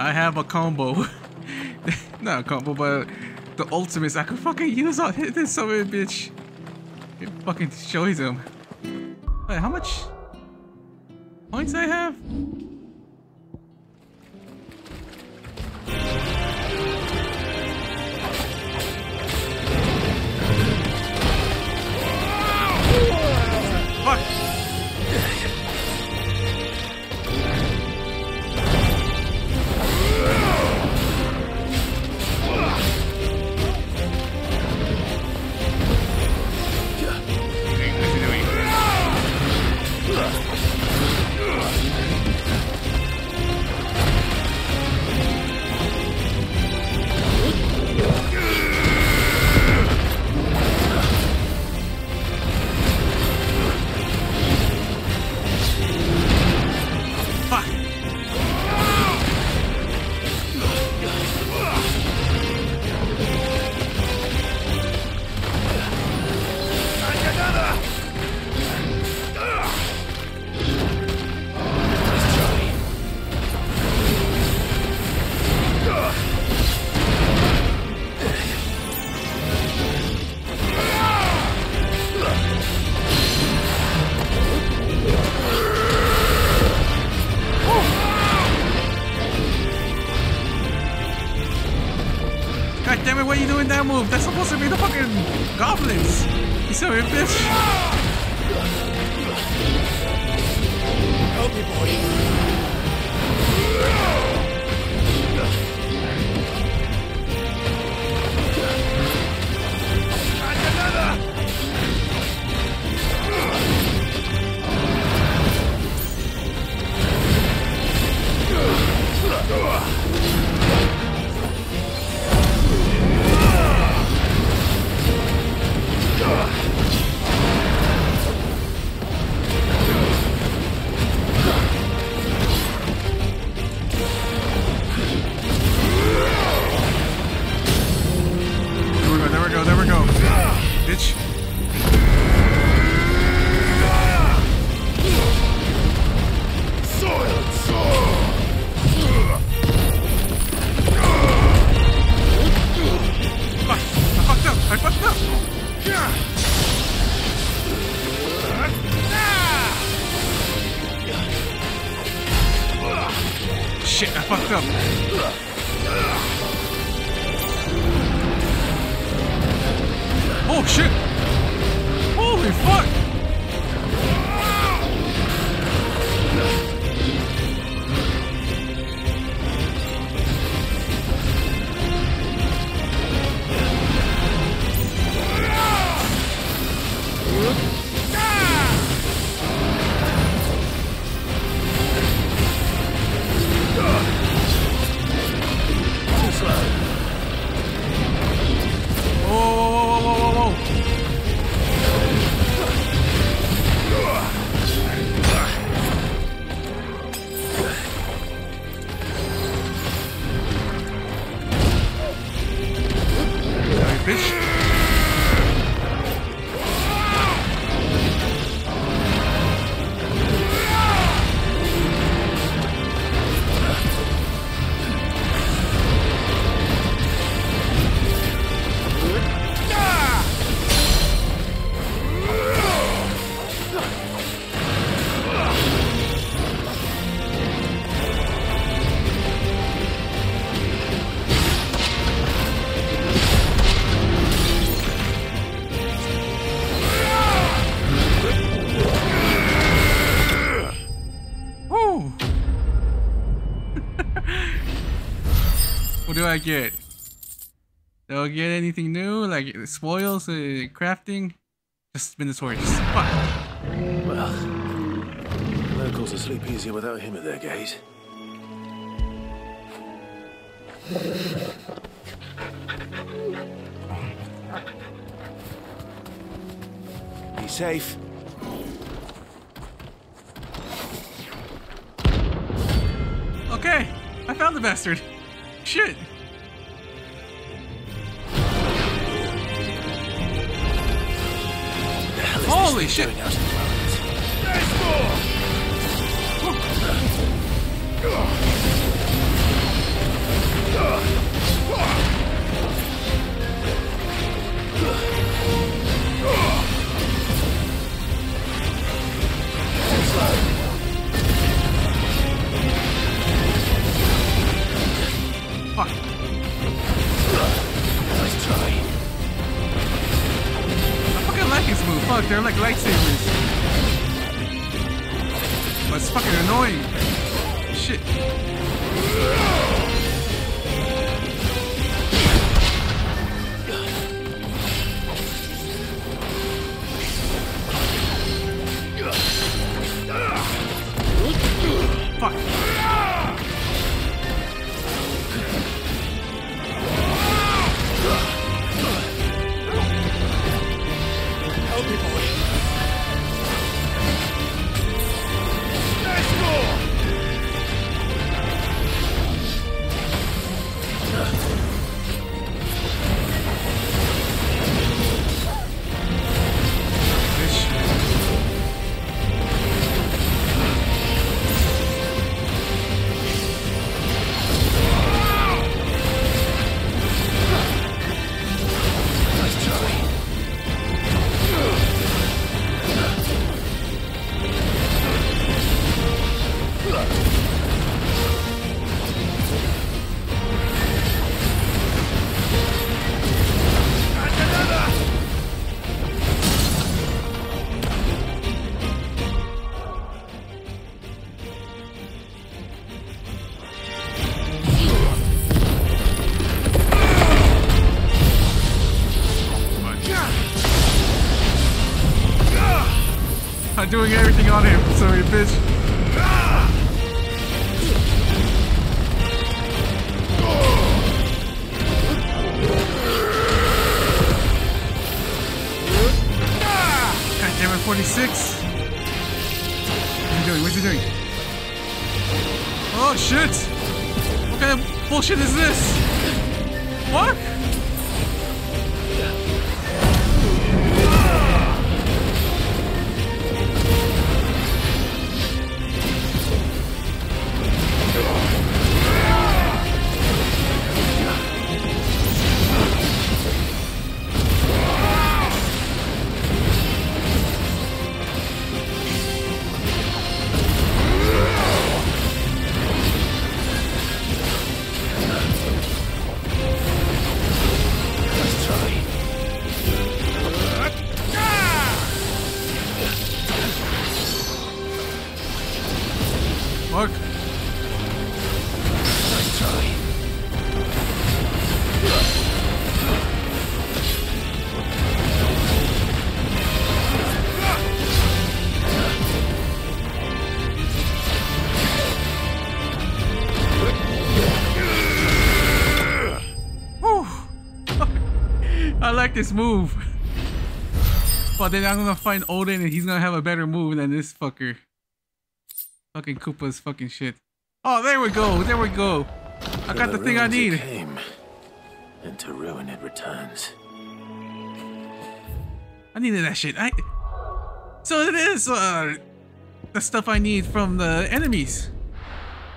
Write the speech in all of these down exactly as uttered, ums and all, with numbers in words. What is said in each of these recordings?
I have a combo. Not a combo, but the ultimates I could fucking use on hit this son of a bitch. It fucking destroys him. Wait, how much points I have? Move. That's supposed to be the fucking goblins. You see what I mean, bitch? Help me, boy. What do I get? Do I get anything new? Like spoils, uh, crafting? Just spin the sword. Just fuck. Well, locals will sleep easier without him at their gaze. Be safe. Okay, I found the bastard. Shit. Holy shit! There's more! is fucking annoying. Shit. Fuck. Help me, boy. Let's go. Doing everything on him, sorry, bitch. God damn it, forty-six. What's he doing? What's he doing? Oh shit! What kind of bullshit is this? What? This move, but then I'm gonna find Odin and he's gonna have a better move than this fucker. Fucking Koopa's fucking shit. Oh, there we go, there we go. I got the thing I need. It came, and to ruin it returns. I needed that shit. I. So it is uh, the stuff I need from the enemies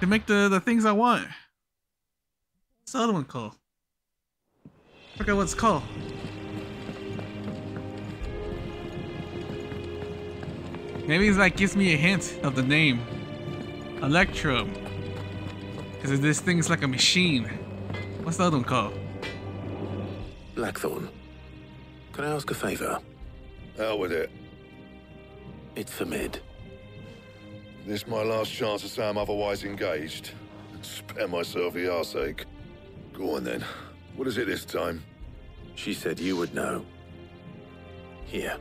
to make the the things I want. What's the other one called? I forgot what it's called. Maybe it's like gives me a hint of the name. Electrum. Because this thing's like a machine. What's the other one called? Blackthorn. Can I ask a favor? Hell with it. It's for Mid. This is my last chance to say I'm otherwise engaged. Spare myself the arseache. Go on then. What is it this time? She said you would know. Here.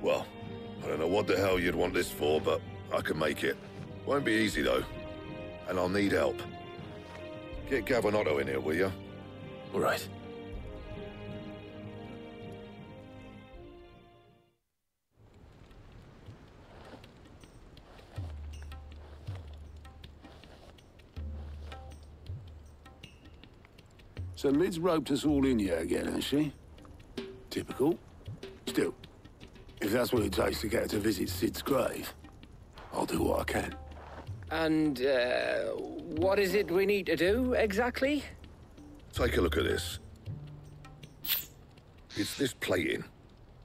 Well, I don't know what the hell you'd want this for, but I can make it. Won't be easy though, and I'll need help. Get Gavanotto in here, will you? All right. So Mid's roped us all in here again, has she? Typical. Still, if that's what it takes to get her to visit Sid's grave, I'll do what I can. And uh, what is it we need to do, exactly? Take a look at this. It's this plating.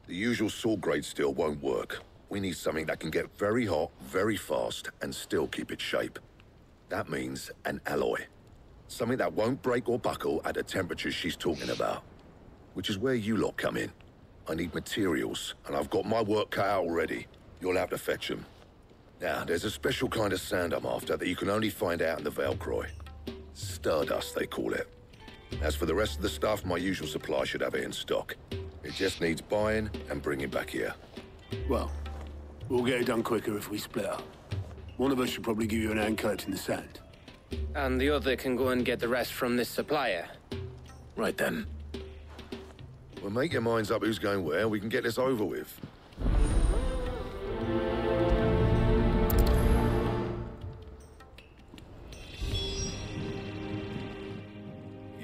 The usual saw grade steel won't work. We need something that can get very hot, very fast, and still keep its shape. That means an alloy. Something that won't break or buckle at the temperatures she's talking about. Which is where you lot come in. I need materials, and I've got my work cut out already. You'll have to fetch them. Now, there's a special kind of sand I'm after that you can only find out in the Velkroy. Stardust, they call it. As for the rest of the stuff, my usual supply should have it in stock. It just needs buying and bringing back here. Well, we'll get it done quicker if we split up. One of us should probably give you an anchor in the sand. And the other can go and get the rest from this supplier. Right then. Well, make your minds up who's going where, and we can get this over with.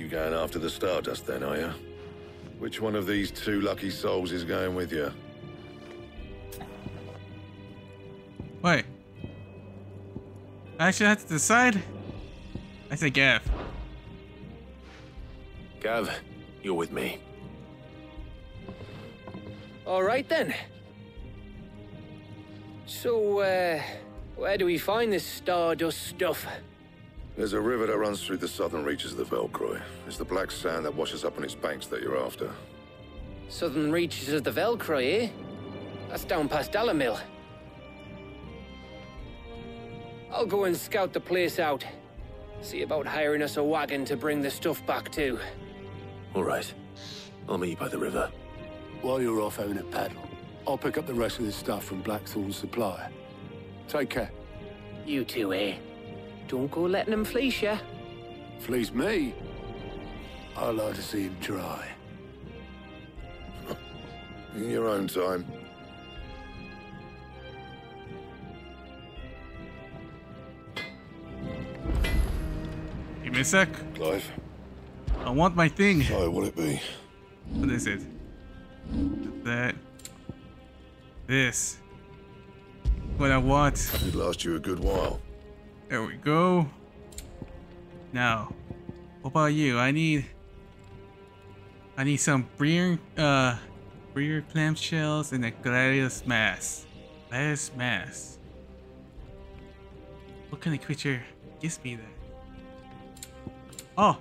Going after the Stardust then, are you? Which one of these two lucky souls is going with you? Wait. I actually have to decide? I say Gav. Gav, you're with me. Alright then. So, uh, where do we find this Stardust stuff? There's a river that runs through the southern reaches of the Velkroy. It's the black sand that washes up on its banks that you're after. Southern reaches of the Velkroy, eh? That's down past Dallamil. I'll go and scout the place out. See about hiring us a wagon to bring the stuff back to. All right. I'll meet you by the river. While you're off having a paddle, I'll pick up the rest of the stuff from Blackthorn's supplier. Take care. You too, eh? Don't go letting him fleece you. Fleece me? I like to see him try. In your own time. Give me a sec. Clive. I want my thing. So, what'll it be? What is it? That. This. What I want. It'd last you a good while. There we go. Now, what about you? I need, I need some briar, uh, briar clamshells and a gladius mass. Gladius mass. What kind of creature gives me that? Oh,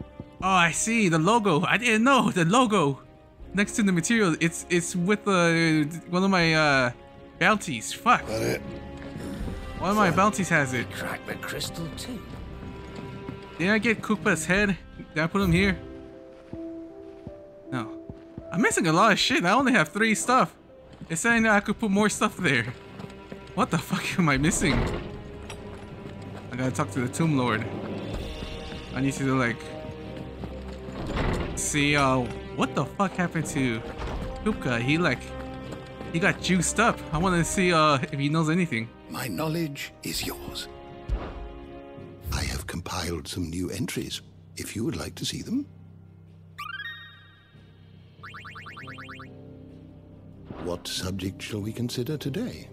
oh, I see the logo. I didn't know the logo next to the material. It's it's with uh, one of my uh, bounties. Fuck. Got it. One of my bounties has it. Crack the crystal too. Did I get Koopa's head? Did I put him here? No. I'm missing a lot of shit. I only have three stuff. It's saying that I could put more stuff there. What the fuck am I missing? I gotta talk to the Tomb Lord. I need to like see uh what the fuck happened to Koopa. He like he got juiced up. I wanna see uh if he knows anything. My knowledge is yours. I have compiled some new entries, if you would like to see them. What subject shall we consider today?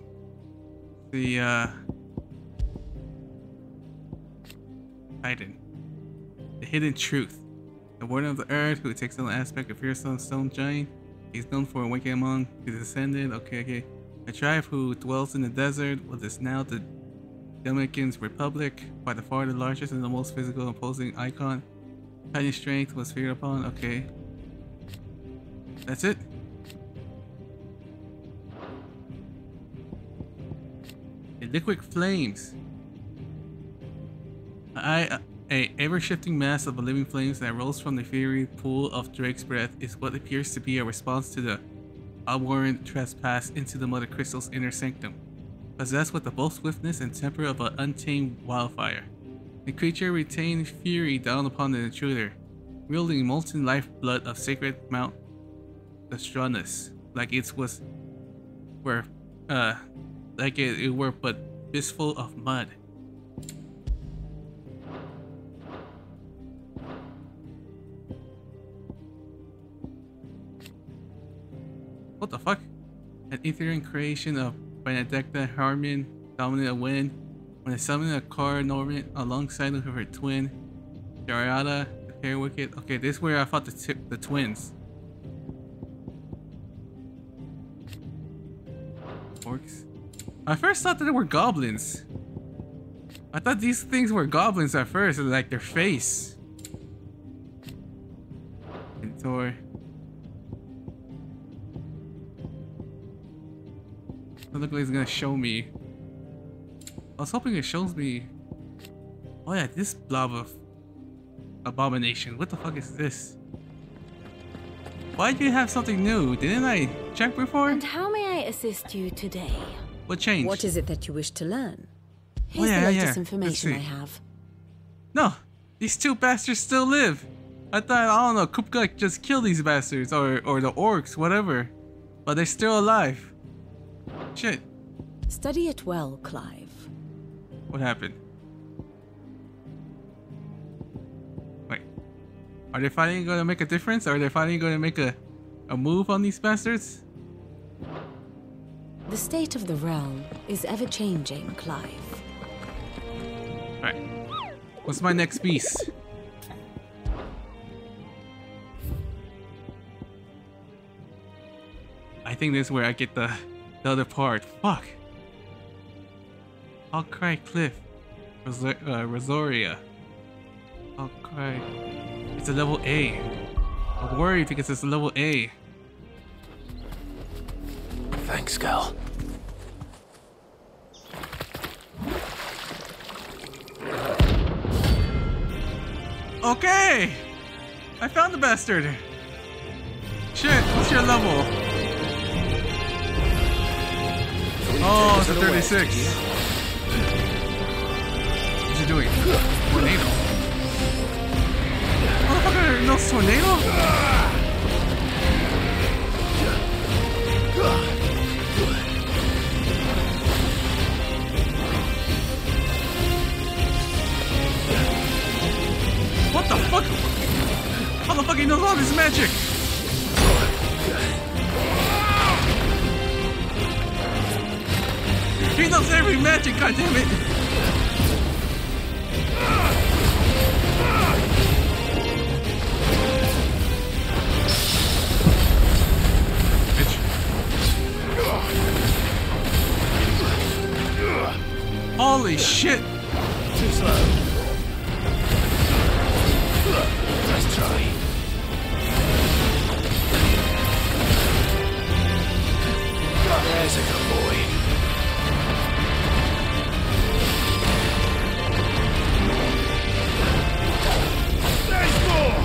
The, uh... Titan. The hidden truth. The warden of the earth who takes on the aspect of fearsome stone giant. He's known for awakening among his descendant. Okay, okay. A tribe who dwells in the desert, what is now the Dominican Republic, by the far the largest and the most physical imposing icon. Titan strength was feared upon, okay. That's it? The liquid flames. I, a, a ever-shifting mass of living flames that rolls from the fiery pool of Drake's breath is what appears to be a response to the I warrant trespass into the Mother Crystal's inner sanctum, possessed with the bold swiftness and temper of an untamed wildfire. The creature retained fury down upon the intruder, wielding molten lifeblood of sacred Mount Astranus, like it was were uh like it, it were but fistful of mud. What the fuck? An ethereal creation of Benedicta Harman, Dominant Wynn, when it summoned a card orbit alongside of her twin, Arata, the Hair Wicked. Okay, this is where I fought the, t the twins. Orcs. I first thought that they were goblins. I thought these things were goblins at first, like their face. Mentor. Doesn't look like it's gonna show me. I was hoping it shows me. Oh yeah, this blob of abomination. What the fuck is this? Why do you have something new? Didn't I check before? And how may I assist you today? What changed? What is it that you wish to learn? Here's oh, yeah, the latest yeah, yeah. information I have. No, these two bastards still live. I thought, I don't know, Kupka just killed these bastards or, or the orcs, whatever. But they're still alive. Shit. Study it well, Clive. What happened? Wait. Are they finally going to make a difference? Are they finally going to make a, a move on these bastards? The state of the realm is ever-changing, Clive. Alright. What's my next beast? I think this is where I get the, the other part. Fuck. Hawkcry Cliff. Ros uh, Rosaria. Hawkcry. It's a level A. I'm worried because it's a level A. Thanks, girl. Okay! I found the bastard! Shit, what's your level? Oh, it's a thirty-six. What's he doing? Tornado. Motherfucker, no tornado? What the fuck? How the fuck he knows all this magic? He knows every magic, goddammit! Bitch. Holy shit! Too slow. Let's try. There's a good boy. There's more.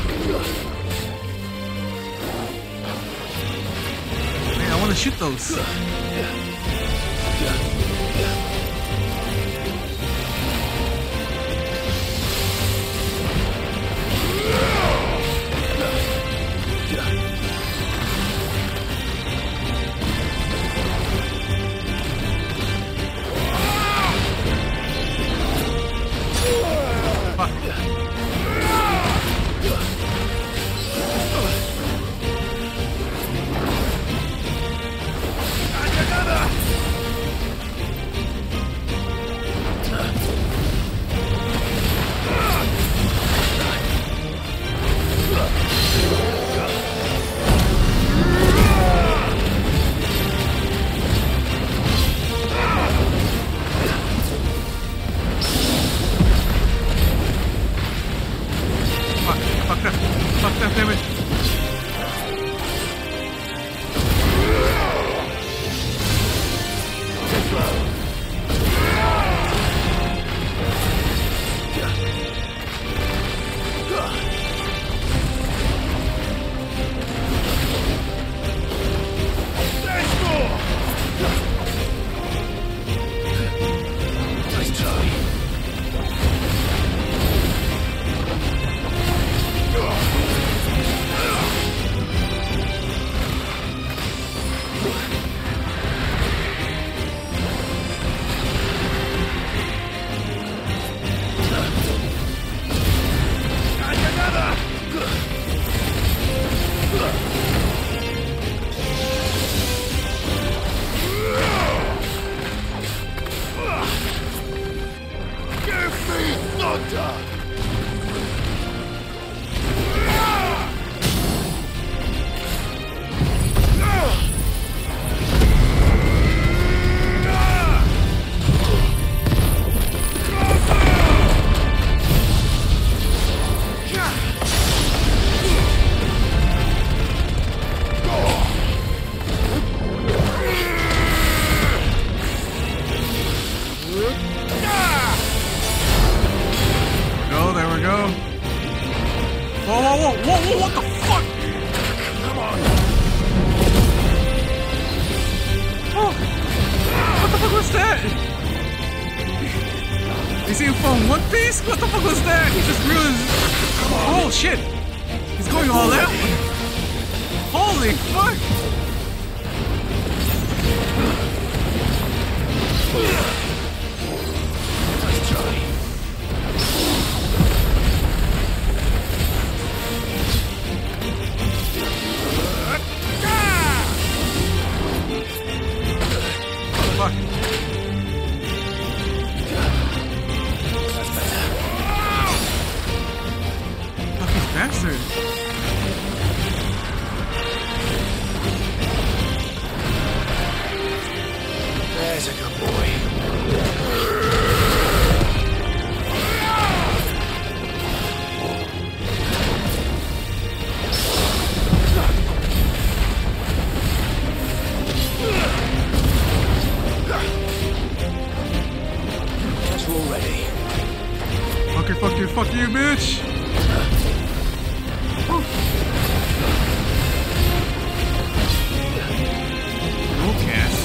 Man, I want to shoot those. Whoa, whoa, whoa, whoa, whoa, what the fuck? Come on. Oh. What the fuck was that? Is he from One Piece? What the fuck was that? He just realized. Oh shit. He's going all out. Holy fuck. Nice try. Fuck. Fucking bastard. There's a good boy. Already. Fuck you, fuck you, fuck you, bitch! No cast.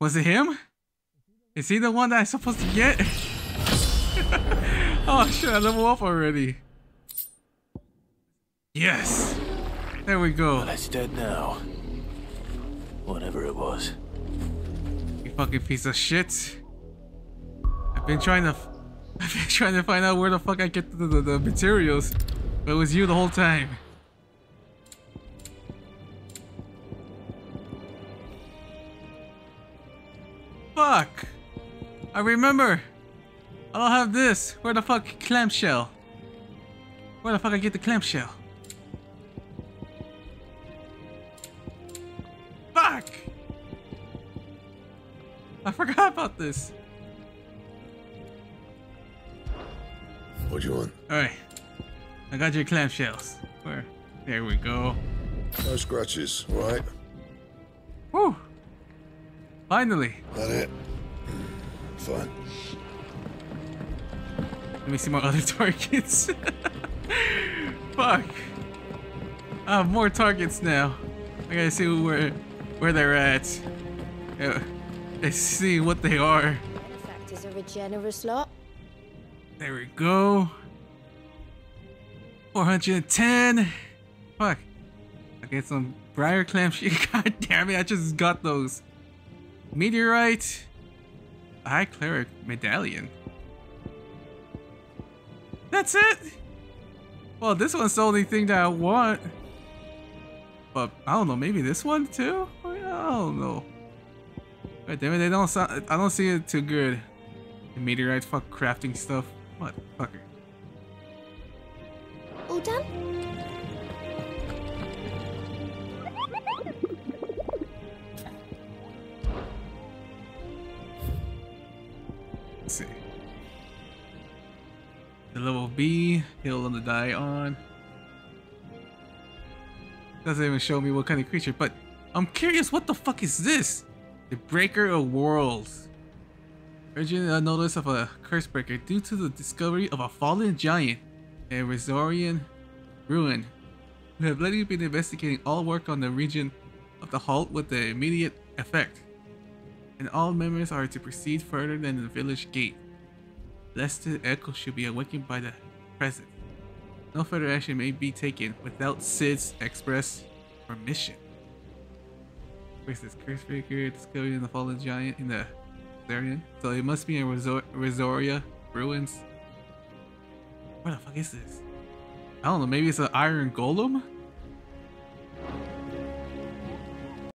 Was it him? Is he the one that I'm supposed to get? Oh shit, I leveled up already. Yes! There we go. Well, it's dead now. Whatever it was. You fucking piece of shit. I've been trying to... I've been trying to find out where the fuck I get the, the, the materials. But it was you the whole time. Fuck! I remember! I don't have this! Where the fuck clamshell? Where the fuck I get the clamshell? Fuck! I forgot about this! What do you want? Alright. I got your clamshells. Where? There we go. No scratches, right? Whew! Finally! That it? Fine. Let me see my other targets. Fuck! I have more targets now. I gotta see where where they're at. Yeah, let's see what they are. Benefactors are a generous lot. There we go. four hundred ten! Fuck. I get some briar clam shit. God damn it, I just got those. Meteorite, High Cleric Medallion. That's it? Well, this one's the only thing that I want. But I don't know, maybe this one too? I don't know. God damn it, they don't sound, I don't see it too good. The meteorite, fuck crafting stuff. What fucker. All done? Let's see. The level B, heal on the die on. Doesn't even show me what kind of creature, but I'm curious, what the fuck is this? The Breaker of Worlds. Urgent notice of a curse breaker due to the discovery of a fallen giant, a Resorian ruin. We have lately been investigating all work on the region of the halt with the immediate effect, and all members are to proceed further than the village gate, lest the echo should be awakened by the present. No further action may be taken without Sid's express permission. Where's this curse breaker discovered in the fallen giant in the Valyrian? So it must be in Resor Resoria ruins. Where the fuck is this? I don't know, maybe it's an iron golem?